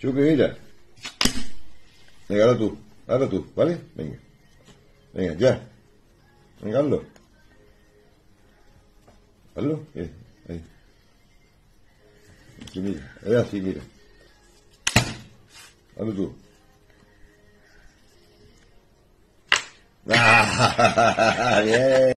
Chucky, mira. Venga, ahora tú, ¿vale? Venga. Venga, ya. Venga, hazlo. Hazlo. Ahí. Así, mira. Es así, mira. Hazlo tú. ¡Ah! ¡Bien!